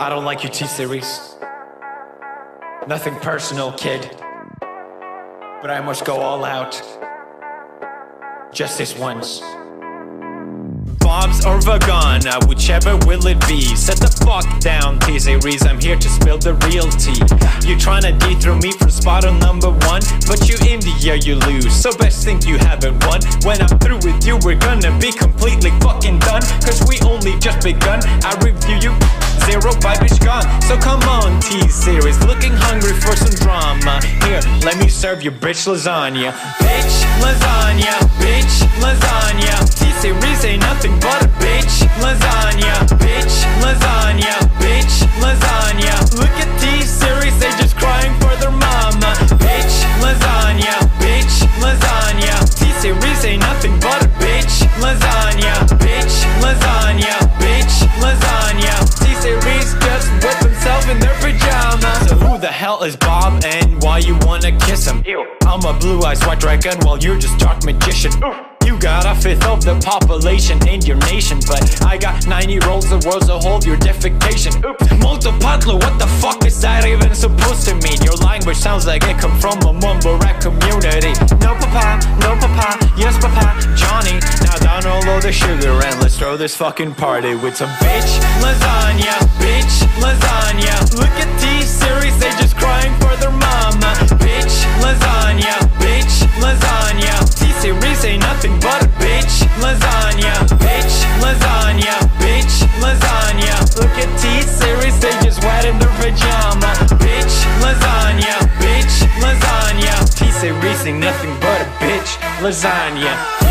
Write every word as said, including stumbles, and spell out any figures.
I don't like your T-Series. Nothing personal, kid. But I must go all out. Just this once. Bob's or Vagana, whichever will it be. Set the fuck down, T-Series, I'm here to spill the real tea. You tryna dethrone me from spot on number one, but you India, you lose, so best think you haven't won. When I'm through with you, we're gonna be completely fucking done, cause we only just begun. I review you, zero by bitch gone. So come on, T-Series, looking hungry for some drama. Here, let me serve you bitch lasagna. Bitch lasagna, bitch lasagna. T-Series ain't nothing but a bitch lasagna. Bitch lasagna, bitch lasagna. Look at T-Series, they just crying for their mama. Bitch lasagna, bitch lasagna. T-Series ain't nothing but a bitch lasagna. Bitch lasagna, bitch lasagna. T-Series just whip himself in their pajamas. So who the hell is Bob and why you wanna kiss him? Ew. I'm a blue-eyed white dragon while you're just dark magician. Oof. You got a fifth of the population in your nation, but I got nine year olds the world to hold your defecation. Oops. Multipatlu, what the fuck is that even supposed to mean? Your language sounds like it come from a mumble rap community. No papa, no papa, yes papa, Johnny. Now down all of the sugar and let's throw this fucking party with some bitch lasagna, bitch lasagna. Look at T-Series, they just crying for their mama. Bitch lasagna, bitch lasagna. T-Series ain't nothing but a bitch lasagna. Bitch lasagna, bitch lasagna. Look at T-Series, they just wet in their pajama. Bitch lasagna, bitch lasagna. T-Series ain't nothing but a bitch lasagna.